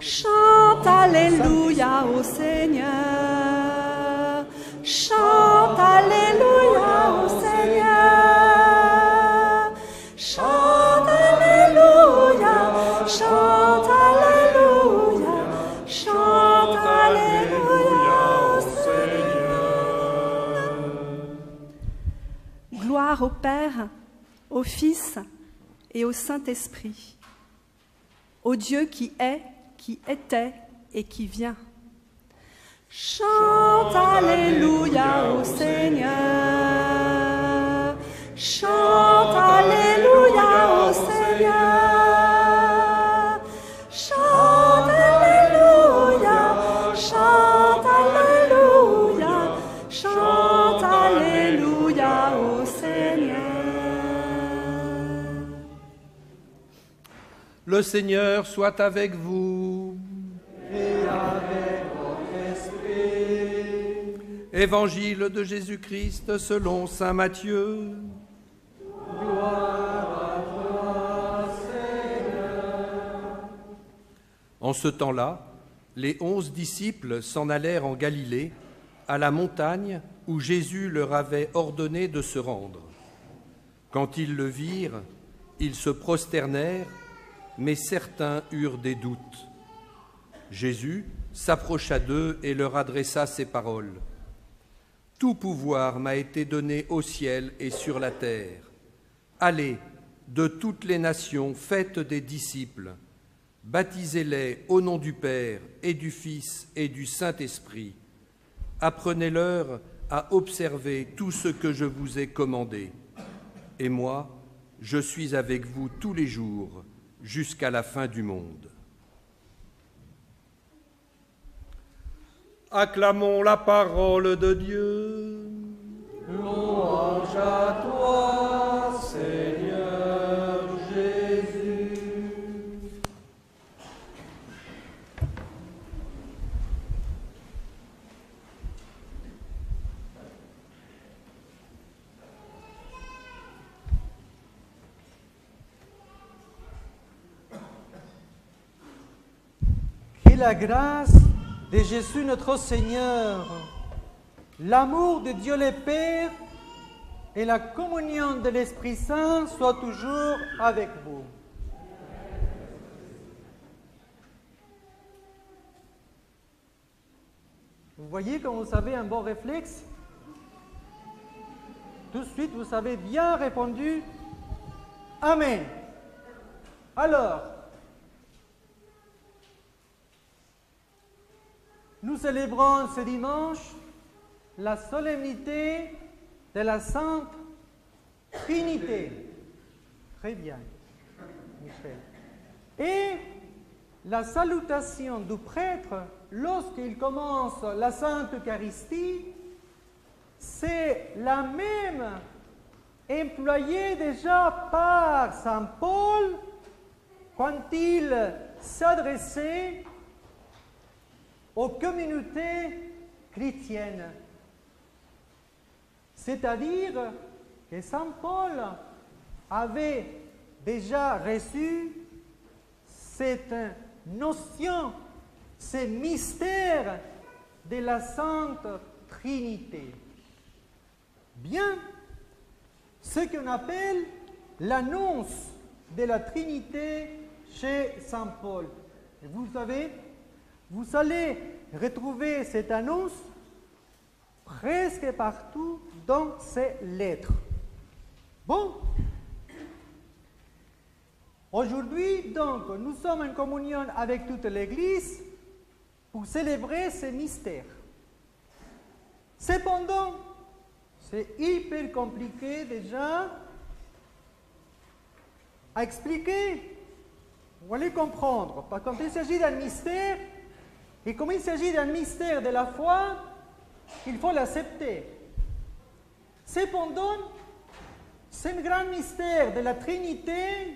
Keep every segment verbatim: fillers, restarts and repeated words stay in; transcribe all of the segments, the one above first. Chante Alléluia au Seigneur, chante Alléluia au Seigneur, chante Alléluia, chante Alléluia, chante Alléluia au Seigneur. Gloire au Père, au Fils et au Saint-Esprit, au Dieu qui est, qui était et qui vient. Chante Alléluia au Seigneur, chante Alléluia au Seigneur, chante Alléluia, chante Alléluia, chante Alléluia au Seigneur. Le Seigneur soit avec vous. Et avec votre esprit. Évangile de Jésus-Christ selon saint Matthieu. Gloire à toi, Seigneur. En ce temps-là, les onze disciples s'en allèrent en Galilée, à la montagne où Jésus leur avait ordonné de se rendre. Quand ils le virent, ils se prosternèrent, mais certains eurent des doutes. Jésus s'approcha d'eux et leur adressa ces paroles. « Tout pouvoir m'a été donné au ciel et sur la terre. Allez, de toutes les nations, faites des disciples. Baptisez-les au nom du Père et du Fils et du Saint-Esprit. Apprenez-leur à observer tout ce que je vous ai commandé. Et moi, je suis avec vous tous les jours, jusqu'à la fin du monde. » Acclamons la parole de Dieu. Louange à toi, Seigneur Jésus. La grâce de Jésus notre Seigneur, l'amour de Dieu le Père et la communion de l'Esprit Saint soient toujours avec vous. Vous voyez, quand vous avez un bon réflexe, tout de suite vous avez bien répondu « Amen ». Alors, nous célébrons ce dimanche la solennité de la Sainte Trinité. Très bien, Michel. Et la salutation du prêtre, lorsqu'il commence la Sainte Eucharistie, c'est la même employée déjà par saint Paul quand il s'adressait aux communautés chrétiennes. C'est-à-dire que saint Paul avait déjà reçu cette notion, ce mystère de la Sainte Trinité. Bien, ce qu'on appelle l'annonce de la Trinité chez saint Paul. Et vous savez, vous allez retrouver cette annonce presque partout dans ces lettres. Bon. Aujourd'hui, donc, nous sommes en communion avec toute l'Église pour célébrer ce mystère. Cependant, c'est hyper compliqué déjà à expliquer ou à les comprendre. Parce que quand il s'agit d'un mystère, et comme il s'agit d'un mystère de la foi, il faut l'accepter. Cependant, ce grand mystère de la Trinité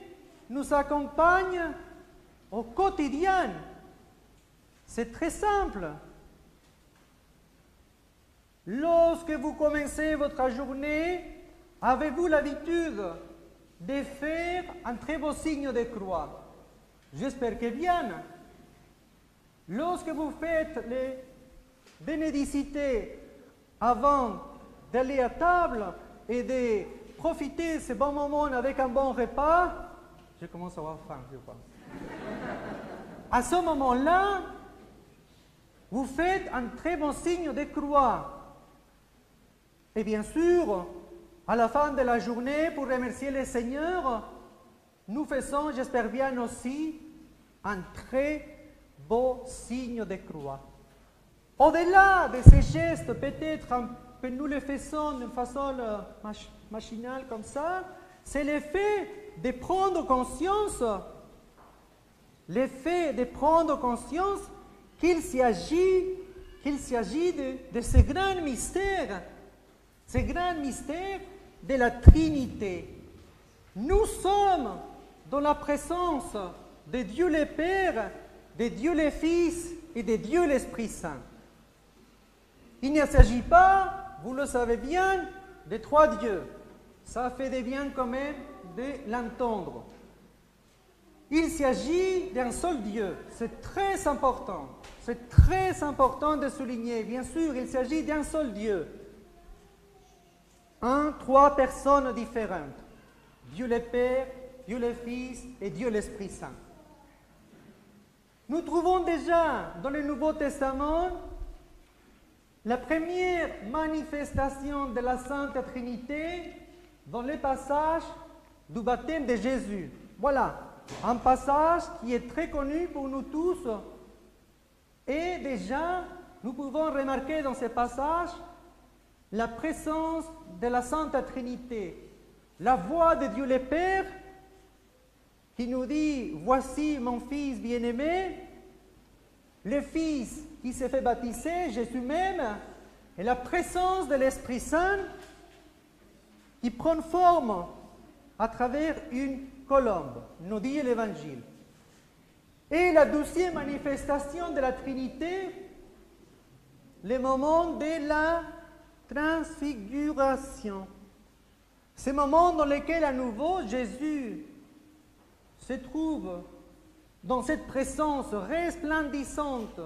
nous accompagne au quotidien. C'est très simple. Lorsque vous commencez votre journée, avez-vous l'habitude de faire un très beau signe de croix? J'espère que bien. Lorsque vous faites les bénédicités avant d'aller à table et de profiter de ce bon moment avec un bon repas, je commence à avoir faim, je pense. À ce moment-là, vous faites un très bon signe de croix. Et bien sûr, à la fin de la journée, pour remercier le Seigneur, nous faisons, j'espère bien aussi, un très beau signe de croix. Au-delà de ces gestes, peut-être que nous les faisons d'une façon mach machinale comme ça, c'est l'effet de prendre conscience, l'effet de prendre conscience qu'il s'agit qu'il s'agit de, de ce grand mystère, ce grand mystère de la Trinité. Nous sommes dans la présence de Dieu le Père, de Dieu le Fils et de Dieu l'Esprit Saint. Il ne s'agit pas, vous le savez bien, de trois dieux. Ça fait des biens quand même de l'entendre. Il s'agit d'un seul Dieu. C'est très important. C'est très important de souligner. Bien sûr, il s'agit d'un seul Dieu. Un, trois personnes différentes. Dieu le Père, Dieu le Fils et Dieu l'Esprit Saint. Nous trouvons déjà dans le Nouveau Testament la première manifestation de la Sainte Trinité dans le passage du baptême de Jésus. Voilà, un passage qui est très connu pour nous tous. Et déjà, nous pouvons remarquer dans ce passage la présence de la Sainte Trinité. La voix de Dieu le Père qui nous dit « Voici mon Fils bien-aimé », le Fils qui s'est fait baptiser, Jésus même, et la présence de l'Esprit Saint qui prend forme à travers une colombe, nous dit l'Évangile. Et la deuxième manifestation de la Trinité, le moment de la transfiguration. Ce moment dans lequel à nouveau Jésus se trouve dans cette présence resplendissante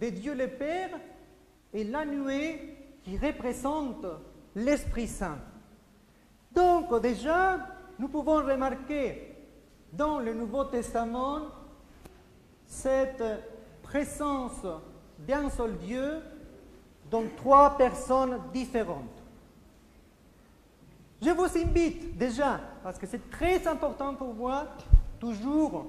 de Dieu le Père et la nuée qui représente l'Esprit Saint. Donc déjà, nous pouvons remarquer dans le Nouveau Testament cette présence d'un seul Dieu dans trois personnes différentes. Je vous invite déjà, parce que c'est très important pour moi, toujours,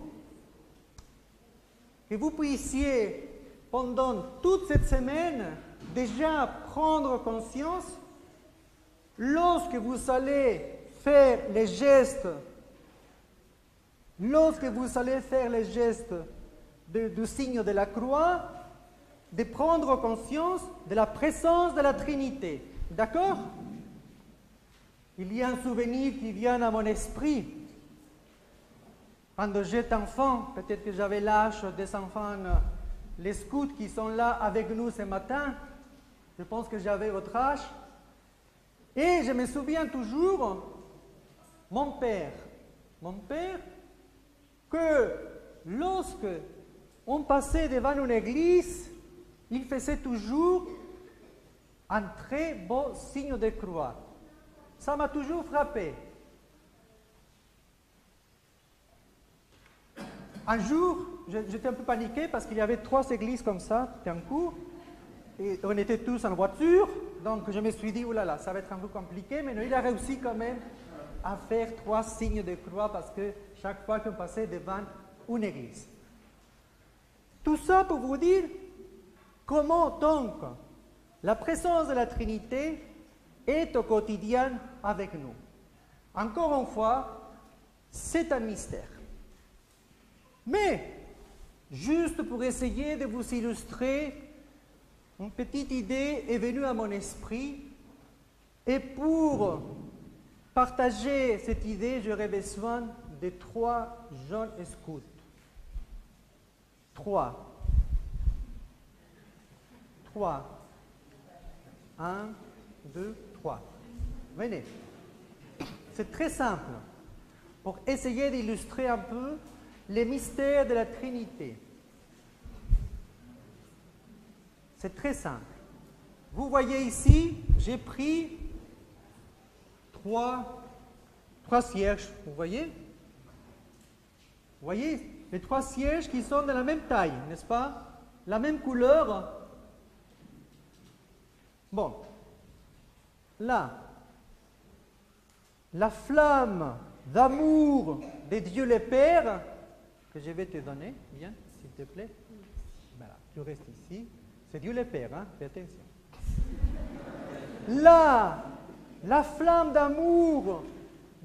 que vous puissiez, pendant toute cette semaine, déjà prendre conscience, lorsque vous allez faire les gestes, lorsque vous allez faire les gestes de, du signe de la croix, de prendre conscience de la présence de la Trinité. D'accord ? Il y a un souvenir qui vient à mon esprit. Quand j'étais enfant, peut-être que j'avais l'âge des enfants, les scouts qui sont là avec nous ce matin, je pense que j'avais votre âge. Et je me souviens toujours, mon père, mon père, que lorsque on passait devant une église, il faisait toujours un très beau signe de croix. Ça m'a toujours frappé. Un jour, j'étais un peu paniqué parce qu'il y avait trois églises comme ça, c'était en cours, et on était tous en voiture, donc je me suis dit, oulala, ça va être un peu compliqué, mais il a réussi quand même à faire trois signes de croix parce que chaque fois qu'on passait devant une église. Tout ça pour vous dire comment donc la présence de la Trinité est au quotidien avec nous. Encore une fois, c'est un mystère. Mais, juste pour essayer de vous illustrer, une petite idée est venue à mon esprit, et pour partager cette idée, j'aurais besoin de trois jeunes scouts. Trois. Trois. Un, deux, trois. Venez. C'est très simple pour essayer d'illustrer un peu les mystères de la Trinité. C'est très simple. Vous voyez ici, j'ai pris trois, trois cierges, vous voyez? Vous voyez les trois cierges qui sont de la même taille, n'est-ce pas? La même couleur. Bon. Là, la flamme d'amour de Dieu le Père, que je vais te donner, bien, s'il te plaît. Voilà, tu restes ici. C'est Dieu le Père, hein? Fais attention. Là, la flamme d'amour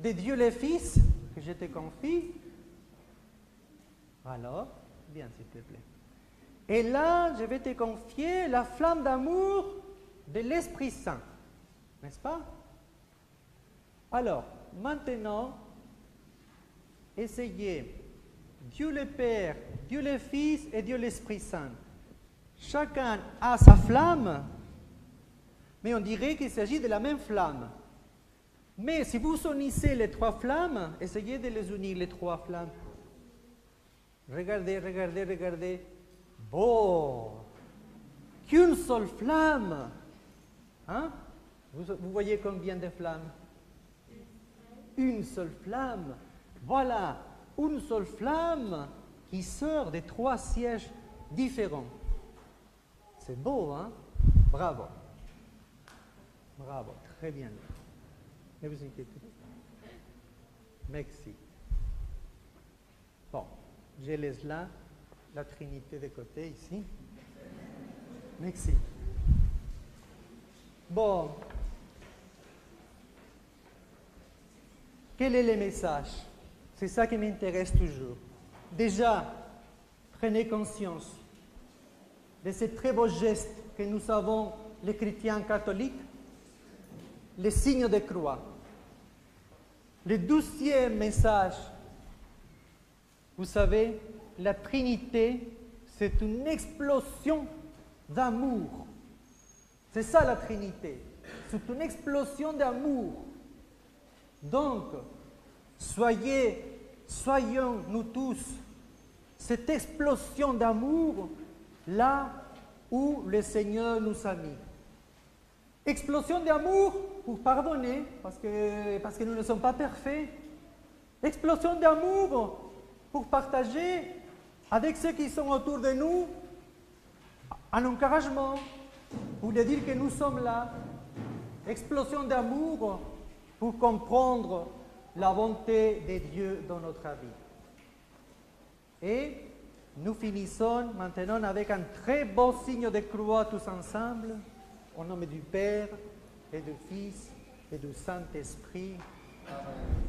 de Dieu le Fils, que je te confie. Alors, bien, s'il te plaît. Et là, je vais te confier la flamme d'amour de l'Esprit Saint. N'est-ce pas? Alors, maintenant, essayez Dieu le Père, Dieu le Fils et Dieu l'Esprit Saint. Chacun a sa flamme, mais on dirait qu'il s'agit de la même flamme. Mais si vous unissez les trois flammes, essayez de les unir, les trois flammes. Regardez, regardez, regardez. Bon, qu'une seule flamme. Hein? Vous, vous voyez combien de flammes? Une seule flamme. Voilà, une seule flamme qui sort des trois sièges différents. C'est beau, hein? Bravo. Bravo, très bien. Ne vous inquiétez pas. Merci. Bon, je laisse là la Trinité de côté, ici. Merci. Bon. Quel est le message? C'est ça qui m'intéresse toujours. Déjà, prenez conscience de ces très beaux gestes que nous avons, les chrétiens catholiques, les signes de croix. Le douzième message, vous savez, la Trinité, c'est une explosion d'amour. C'est ça la Trinité, c'est une explosion d'amour. Donc, soyez, soyons nous tous cette explosion d'amour là où le Seigneur nous a mis. Explosion d'amour pour pardonner, parce que, parce que nous ne sommes pas parfaits. Explosion d'amour pour partager avec ceux qui sont autour de nous un encouragement, pour leur dire que nous sommes là. Explosion d'amour pour comprendre la bonté de Dieu dans notre vie. Et nous finissons maintenant avec un très beau signe de croix tous ensemble, au nom du Père et du Fils et du Saint-Esprit. Amen.